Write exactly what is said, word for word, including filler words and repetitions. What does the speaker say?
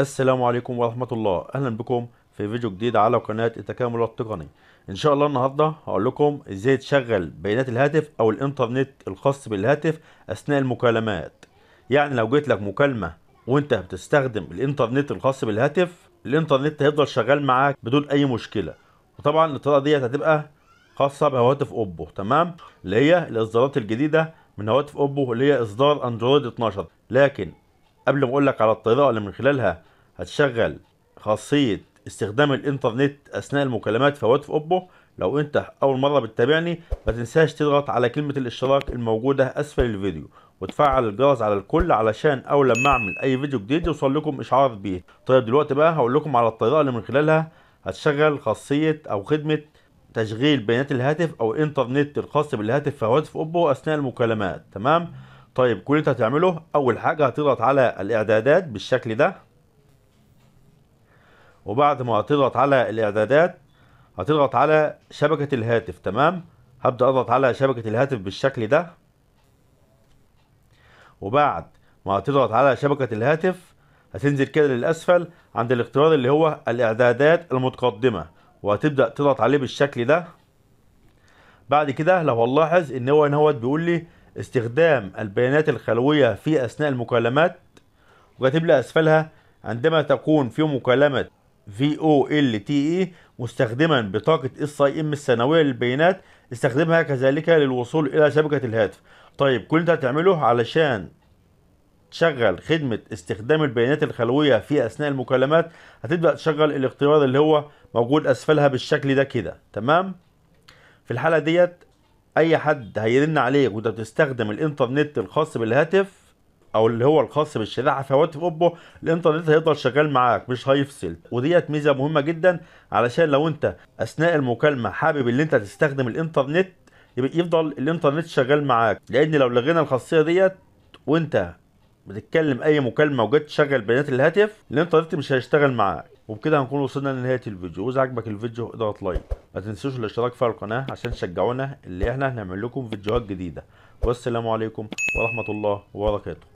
السلام عليكم ورحمة الله، اهلا بكم في فيديو جديد على قناة التكامل التقني. ان شاء الله النهاردة هقول لكم ازاي تشغل بيانات الهاتف او الانترنت الخاص بالهاتف اثناء المكالمات. يعني لو جيت لك مكالمة وانت بتستخدم الانترنت الخاص بالهاتف، الانترنت هيفضل شغال معاك بدون اي مشكلة. وطبعا الطريقة دي هتبقى خاصة بهواتف اوبو، تمام، اللي هي الاصدارات الجديدة من هواتف اوبو اللي هي اصدار اندرويد اتناشر. لكن قبل ما اقول لك على الطريقه اللي من خلالها هتشغل خاصيه استخدام الانترنت اثناء المكالمات في هواتف اوبو، لو انت اول مره بتتابعني ما تنساش تضغط على كلمه الاشتراك الموجوده اسفل الفيديو وتفعل الجرس على الكل علشان اول لما اعمل اي فيديو جديد يوصل لكم اشعار بيه. طيب دلوقتي بقى هقول لكم على الطريقه اللي من خلالها هتشغل خاصيه او خدمه تشغيل بيانات الهاتف او الانترنت الخاص بالهاتف في هواتف اوبو اثناء المكالمات، تمام. طيب كل اللي انت هتعمله اول حاجه هتضغط على الاعدادات بالشكل ده، وبعد ما هتضغط على الاعدادات هتضغط على شبكه الهاتف، تمام. هبدا اضغط على شبكه الهاتف بالشكل ده، وبعد ما هتضغط على شبكه الهاتف هتنزل كده للاسفل عند الاختيار اللي هو الاعدادات المتقدمه وهتبدا تضغط عليه بالشكل ده. بعد كده لو هنلاحظ ان هو هنا بيقول لي استخدام البيانات الخلوية في أثناء المكالمات، وكاتب لي أسفلها عندما تكون في مكالمة VoLTE مستخدما بطاقة إس آي إم السنوية للبيانات، استخدمها كذلك للوصول إلى شبكة الهاتف. طيب كل ده هتعمله علشان تشغل خدمة استخدام البيانات الخلوية في أثناء المكالمات، هتبدأ تشغل الاختيار اللي هو موجود أسفلها بالشكل ده كده، تمام. في الحالة ديت اي حد هيرن عليك وانت بتستخدم الانترنت الخاص بالهاتف او اللي هو الخاص بالشريحه في هواتف اوبو، الانترنت هيفضل شغال معاك مش هيفصل. وديت ميزه مهمه جدا علشان لو انت اثناء المكالمه حابب ان انت تستخدم الانترنت يفضل الانترنت شغال معاك، لان لو لغينا الخاصيه ديت وانت بتتكلم اي مكالمه وجيت تشغل بيانات الهاتف الانترنت مش هيشتغل معاك. وبكده هنكون وصلنا لنهايه الفيديو، واذا عجبك الفيديو اضغط لايك، ما تنسوش الاشتراك في القناه عشان تشجعونا اللي احنا هنعمل لكم فيديوهات جديده. والسلام عليكم ورحمه الله وبركاته.